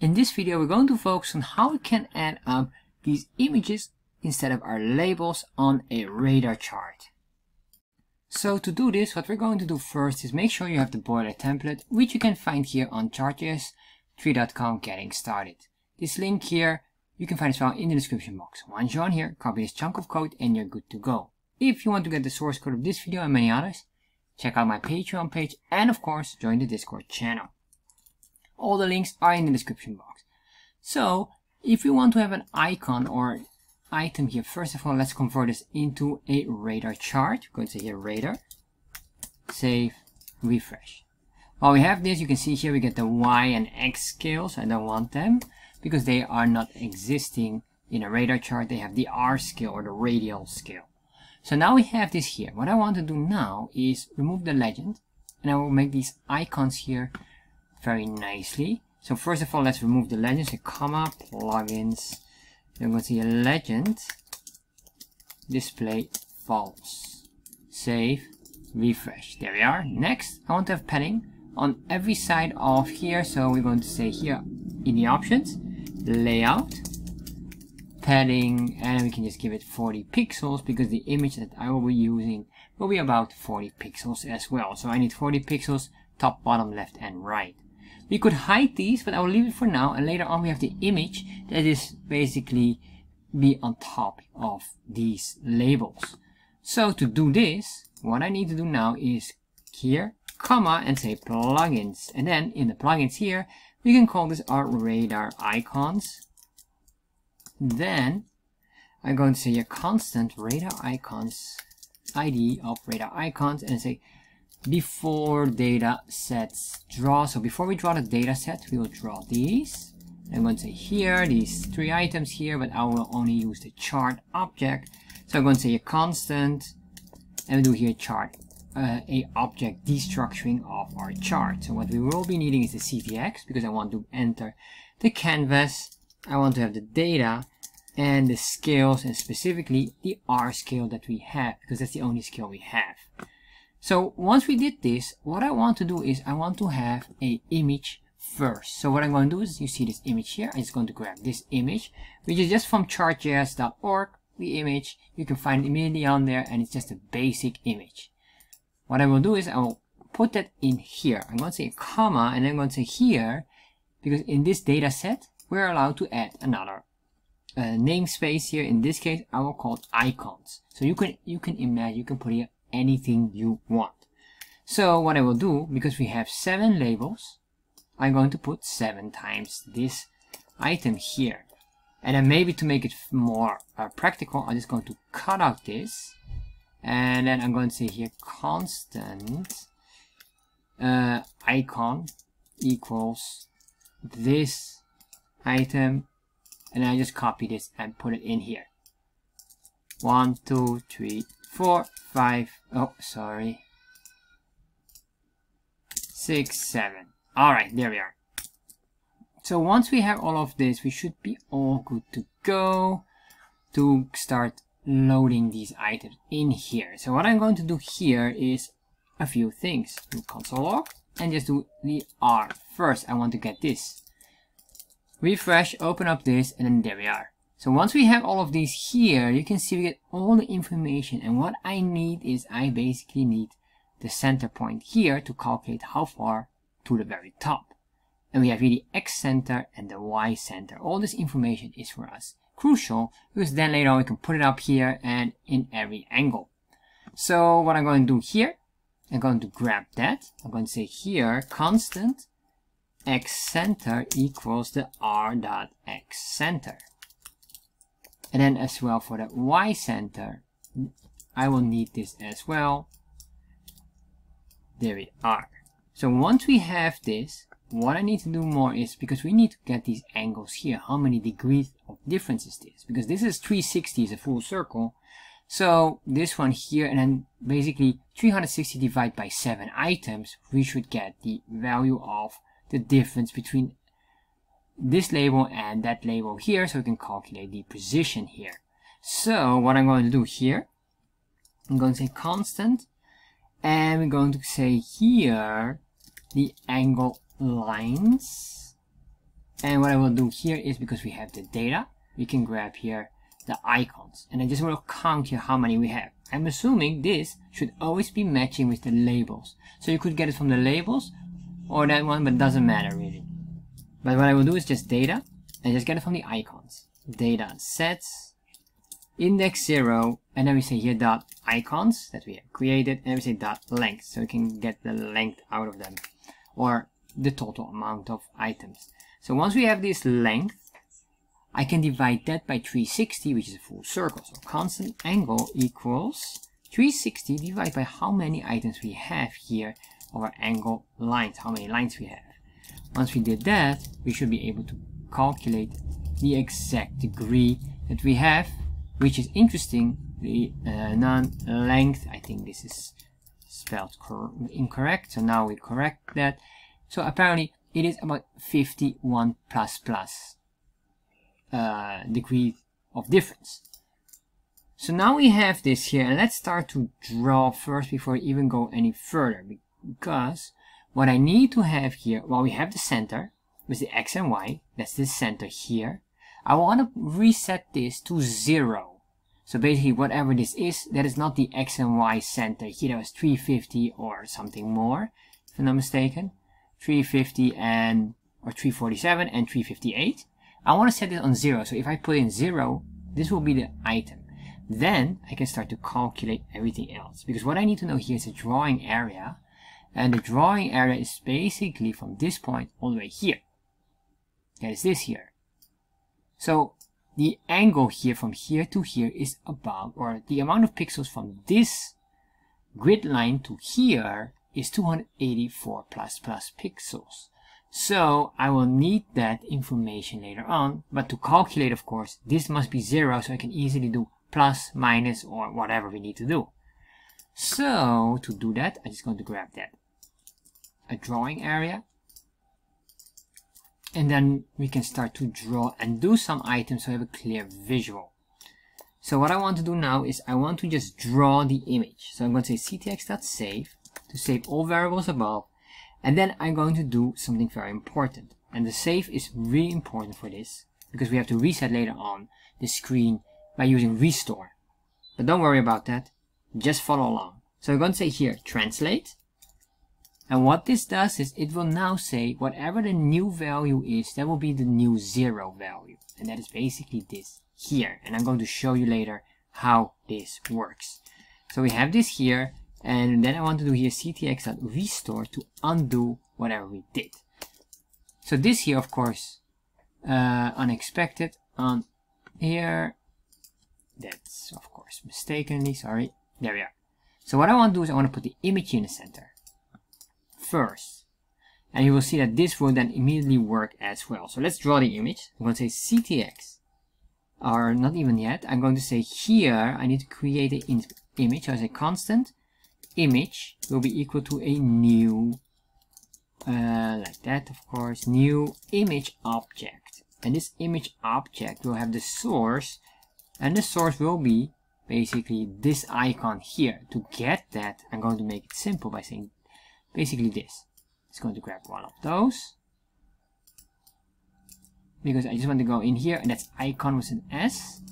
In this video, we're going to focus on how we can add up these images instead of our labels on a radar chart. So to do this, what we're going to do first is make sure you have the boiler template, which you can find here on chartjs3.com getting started. This link here you can find as well in the description box. Once you're on here, copy this chunk of code and you're good to go. If you want to get the source code of this video and many others, check out my Patreon page and of course join the Discord channel. All the links are in the description box. So if you want to have an icon or item here, first of all, let's convert this into a radar chart. We're going to say here radar, save, refresh. While we have this, you can see here we get the Y and X scales. I don't want them because they are not existing in a radar chart. They have the R scale or the radial scale. So now we have this here. What I want to do now is remove the legend, and I will make these icons here very nicely. So first of all, let's remove the legend, so comma, plugins. I'm going to see a legend, display false, save, refresh. There we are. Next, I want to have padding on every side of here. So we're going to say here in the options, layout, padding, and we can just give it 40 pixels because the image that I will be using will be about 40 pixels as well. So I need 40 pixels, top, bottom, left, and right. We could hide these, but I will leave it for now, and later on we have the image that is basically be on top of these labels. So to do this, what I need to do now is here, comma, and say plugins, and then in the plugins here we can call this our radar icons. Then I'm going to say a constant radar icons ID of radar icons and say before data sets draw. So before we draw the data set, we will draw these. I'm going to say here these three items here, but I will only use the chart object. So I'm going to say a constant, and we do here chart a object destructuring of our chart. So what we will be needing is the ctx because I want to enter the canvas. I want to have the data and the scales, and specifically the R scale that we have, because that's the only scale we have. So once we did this, what I want to do is I want to have an image first. So what I'm going to do is, you see this image here, I'm just going to grab this image, which is just from chartjs.org, the image. You can find it immediately on there, and it's just a basic image. What I will do is I will put that in here. I'm going to say a comma, and I'm going to say here, because in this data set, we're allowed to add another namespace here. In this case, I will call it icons. So you can imagine, you can put here anything you want. So what I will do, because we have 7 labels, I'm going to put 7 times this item here. And then maybe to make it more practical, I'm just going to cut out this, and then I'm going to say here constant icon equals this item, and I just copy this and put it in here. 1, 2, 3, 4, 5, 6, 7. All right, there we are. So once we have all of this, we should be all good to go to start loading these items in here. So what I'm going to do here is a few things. Do console log and just do the R first. I want to get this. Refresh, open up this, and then there we are. So once we have all of these here, you can see we get all the information, and what I need is I basically need the center point here to calculate how far to the very top. And we have here the X center and the Y center. All this information is for us crucial, because then later on we can put it up here and in every angle. So what I'm going to do here, I'm going to grab that. I'm going to say here constant X center equals the R dot X center. And then as well for the Y center, I will need this as well. There we are. So once we have this, what I need to do more is, because we need to get these angles here, how many degrees of difference is this? Because this is 360, is a full circle. So this one here, and then basically 360 divided by 7 items, we should get the value of the difference between this label and that label here, so we can calculate the position here. So what I'm going to do here, I'm going to say constant, and we're going to say here the angle lines, And what I will do here is, because we have the data, we can grab here the icons, and I just want to count here how many we have. I'm assuming this should always be matching with the labels, so you could get it from the labels or that one, but it doesn't matter really. But what I will do is just data and just get it from the icons. Data sets index 0, and then we say here dot icons that we have created, and we say dot length, so we can get the length out of them, or the total amount of items. So once we have this length, I can divide that by 360, which is a full circle. So constant angle equals 360 divided by how many items we have here, or angle lines, how many lines we have. Once we did that, we should be able to calculate the exact degree that we have, which is interesting, the non-length. I think this is spelled incorrect, so now we correct that. So apparently it is about 51 plus degree of difference. So now we have this here, and let's start to draw first before we even go any further, because what I need to have here, well, we have the center with the x and y, that's the center here. I want to reset this to 0, so basically whatever this is, that is not the x and y center here. That was 350 or something more, if I'm not mistaken, 350 and or 347 and 358. I want to set this on 0, so if I put in 0, this will be the item. Then I can start to calculate everything else, because what I need to know here is the drawing area, and the drawing area is basically from this point all the way here. That is this here. So the angle here from here to here is about, or the amount of pixels from this grid line to here is 284 plus pixels. So I will need that information later on, but to calculate, of course, this must be 0, so I can easily do plus, minus, or whatever we need to do. So to do that, I'm just going to grab that, a drawing area, and then we can start to draw and do some items so I have a clear visual. So what I want to do now is I want to just draw the image. So I'm going to say ctx.save to save all variables above. And then I'm going to do something very important. And the save is really important for this, because we have to reset later on the screen by using restore. But don't worry about that. Just follow along. So I'm going to say here, translate. And what this does is it will now say whatever the new value is, that will be the new 0 value. And that is basically this here. And I'm going to show you later how this works. So we have this here. And then I want to do here ctx.restore to undo whatever we did. So this here, of course, unexpected on here. That's, of course, mistakenly, sorry. There we are. So what I want to do is I want to put the image in the center first. And you will see that this will then immediately work as well. So let's draw the image. I'm going to say ctx. Or not even yet. I'm going to say here I need to create an image. So I say constant image will be equal to a new like that, of course, new image object, and this image object will have the source, and the source will be basically this icon here. To get that, I'm going to make it simple by saying basically this. It's going to grab one of those, because I just want to go in here, and that's icon with an S.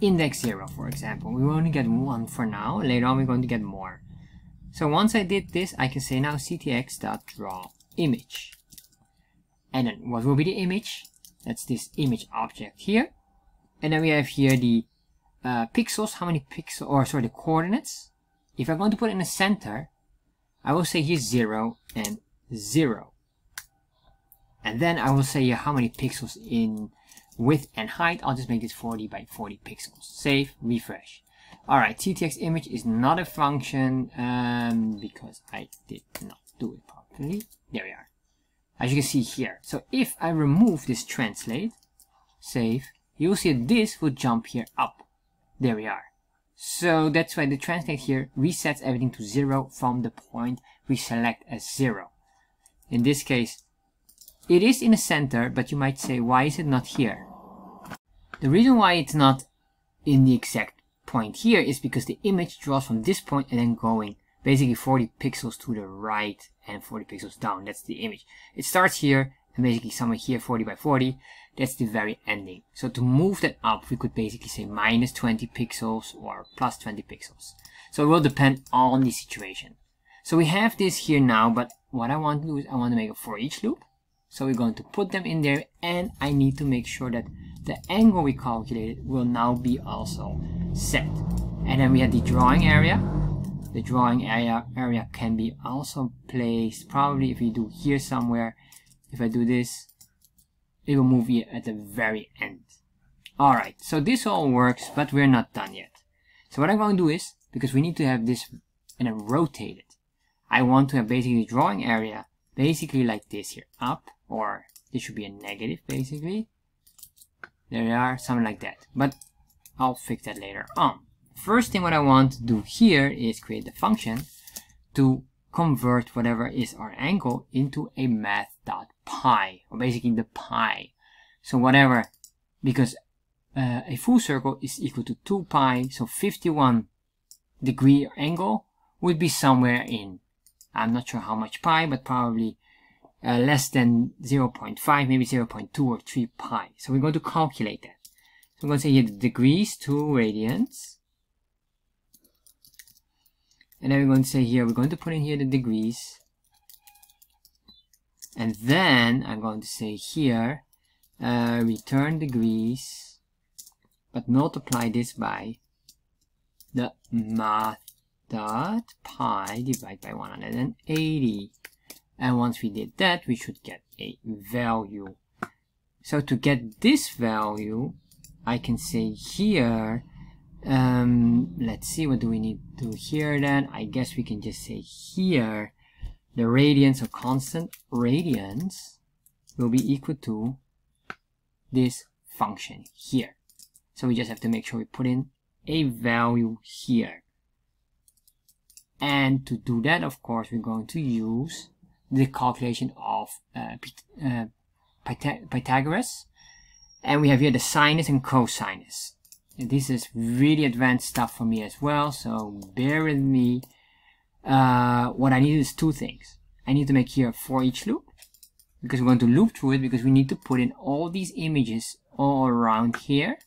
Index 0, for example. We only get one for now. Later on we're going to get more. So once I did this, I can say now ctx.drawImage. And then what will be the image? That's this image object here. And then we have here the pixels, how many pixels, or sorry, the coordinates. If I'm going to put it in the center, I will say here 0 and 0. And then I will say here how many pixels in width and height. I'll just make this 40 by 40 pixels. Save, refresh. Alright, ctx image is not a function because I did not do it properly. There we are. As you can see here. So if I remove this translate, save, you'll see this will jump here up. There we are. So that's why the translate here resets everything to 0 from the point we select as 0. In this case, it is in the center, but you might say, why is it not here? The reason why it's not in the exact point here is because the image draws from this point and then going basically 40 pixels to the right and 40 pixels down. That's the image. It starts here and basically somewhere here 40 by 40, that's the very ending. So to move that up, we could basically say minus 20 pixels or plus 20 pixels. So it will depend on the situation. So we have this here now, but what I want to do is I want to make a for each loop. So we're going to put them in there, and I need to make sure that the angle we calculated will now be also set. And then we have the drawing area. The drawing area can be also placed, probably if we do here somewhere, if I do this, it will move here at the very end. Alright, so this all works, but we're not done yet. So what I'm going to do is, because we need to have this and then rotate it, I want to have basically the drawing area basically like this here, up, or this should be a negative basically. There we are, something like that, but I'll fix that later on. First thing what I want to do here is create the function to convert whatever is our angle into a math.py, or basically the pi. So whatever, because a full circle is equal to 2 pi, so 51 degree angle would be somewhere in, I'm not sure how much pi, but probably less than 0.5, maybe 0.2 or 3 pi. So we're going to calculate that. So I'm going to say here the degrees to radians. And then we're going to say here, we're going to put in here the degrees. And then I'm going to say here, return degrees, but multiply this by the math.py divided by 180. And once we did that, we should get a value. So to get this value, I can say here, let's see, what do we need to do here then? I guess we can just say here the radians, or constant radians, will be equal to this function here. So we just have to make sure we put in a value here. And to do that, of course, we're going to use the calculation of Pythagoras. And we have here the sinus and cosinus. And this is really advanced stuff for me as well, so bear with me. What I need is two things. I need to make here a for each loop, because we're going to loop through it, because we need to put in all these images all around here.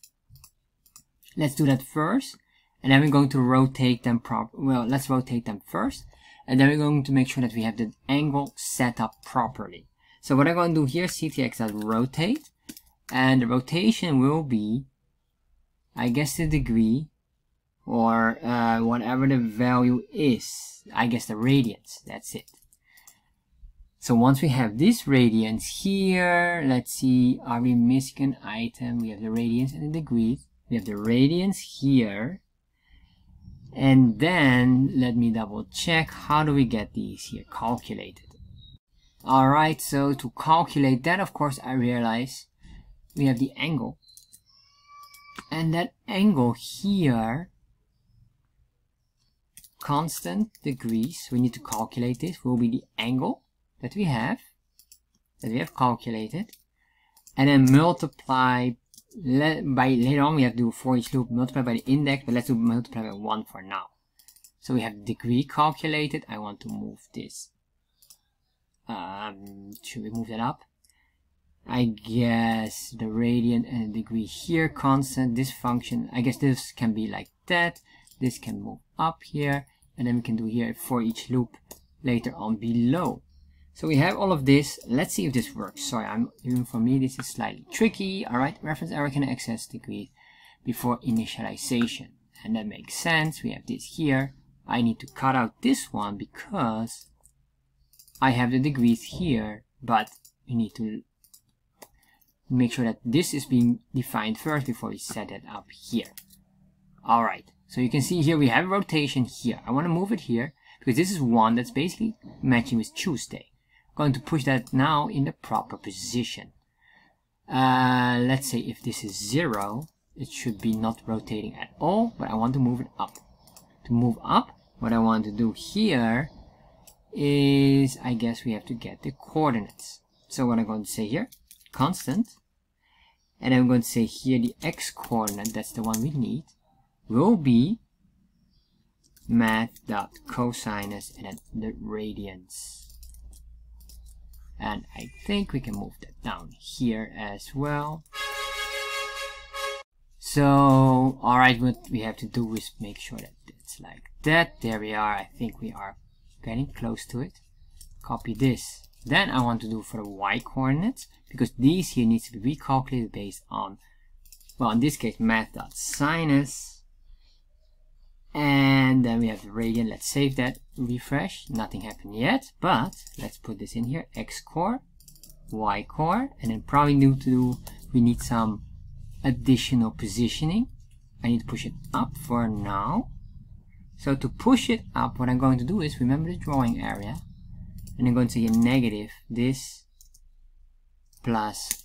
Let's do that first, and then we're going to rotate them properly. Well, let's rotate them first, and then we're going to make sure that we have the angle set up properly. So what I'm going to do here, ctx.rotate, and the rotation will be, I guess, the degree, or whatever the value is, I guess the radians, that's it. So once we have this radians here, let's see, are we missing an item? We have the radians and the degree. We have the radians here. And then, let me double check, how do we get these here calculated? Alright, so to calculate that, of course, I realize we have the angle. And that angle here, constant degrees, we need to calculate this, will be the angle that we have calculated. And then multiply by, later on we have to do for each loop, multiply by the index, but let's do multiply by 1 for now. So we have degree calculated. I want to move this. Should we move that up? I guess the radian and the degree here constant, this function, I guess this can be like that, this can move up here, and then we can do here for each loop later on below. So we have all of this. Let's see if this works. Sorry, even for me this is slightly tricky. Alright, reference error can access degrees before initialization, and that makes sense. We have this here. I need to cut out this one because I have the degrees here, but we need to make sure that this is being defined first before we set it up here. Alright, so you can see here we have a rotation here. I want to move it here because this is one that's basically matching with Tuesday. I'm going to push that now in the proper position. Let's say if this is 0, it should be not rotating at all, but I want to move it up. To move up, what I want to do here is, I guess we have to get the coordinates. So what I'm going to say here, constant, and I'm going to say here the x coordinate, that's the one we need, will be math.cosinus and then the radians. And I think we can move that down here as well. So, alright, what we have to do is make sure that it's like that. There we are. I think we are getting close to it. Copy this. Then I want to do for the y coordinates, because these here needs to be recalculated based on, well, in this case, math.sinus. And then we have the radian. Let's save that, refresh. Nothing happened yet, but let's put this in here. X core, Y core, and then probably we need some additional positioning. I need to push it up for now. So to push it up, what I'm going to do is, remember the drawing area, and I'm going to get negative this plus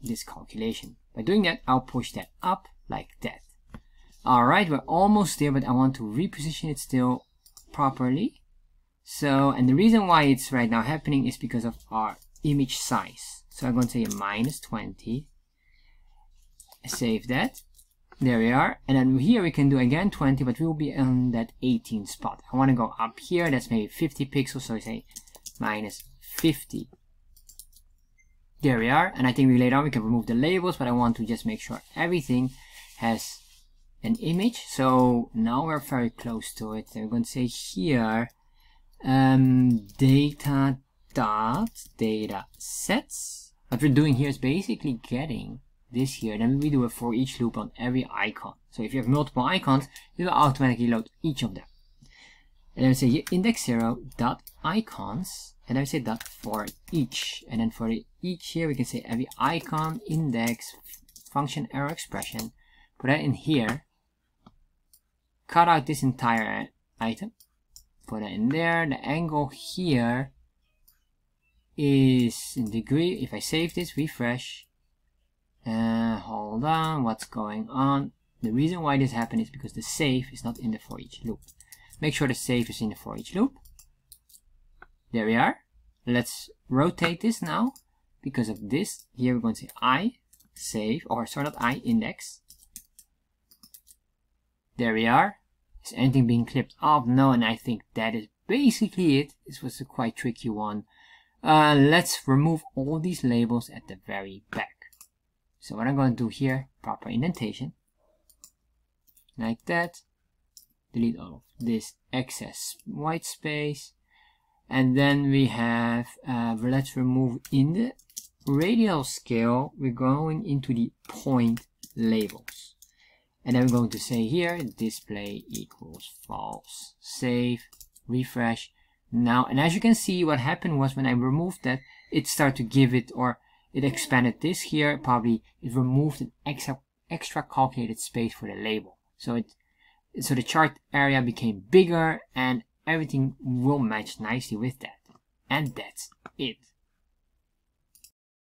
this calculation. By doing that, I'll push that up like that. Alright, we're almost there, but I want to reposition it still properly. So, and the reason why it's right now happening is because of our image size. So I'm going to say minus 20. Save that. There we are. And then here we can do again 20, but we will be on that 18 spot. I want to go up here. That's maybe 50 pixels. So I say minus 50. There we are. And I think later on we can remove the labels, but I want to just make sure everything has an image. So now we're very close to it. I'm going to say here data dot data sets. What we're doing here is basically getting this here. Then we do a for each loop on every icon. So if you have multiple icons, it will automatically load each of them. And then we say here index 0 dot icons, and then we say dot for each. And then for the each here we can say every icon index function error expression. Put that in here. Cut out this entire item, put that in there. The angle here is in degree. If I save this, refresh, hold on, what's going on? The reason why this happened is because the save is not in the for each loop. Make sure the save is in the for each loop. There we are. Let's rotate this now. Because of this, here we're going to say I save, or sorry, not I, index. There we are. Is anything being clipped off? No, and I think that is basically it. This was a quite tricky one. Let's remove all these labels at the very back. So what I'm going to do here, proper indentation. Like that. Delete all of this excess white space. And then we have, let's remove in the radial scale, we're going into the point labels. And I'm going to say here, display equals false, save, refresh. Now, and as you can see, what happened was when I removed that, it started to give it, or it expanded this here, probably it removed an extra calculated space for the label. So so the chart area became bigger, and everything will match nicely with that. And that's it.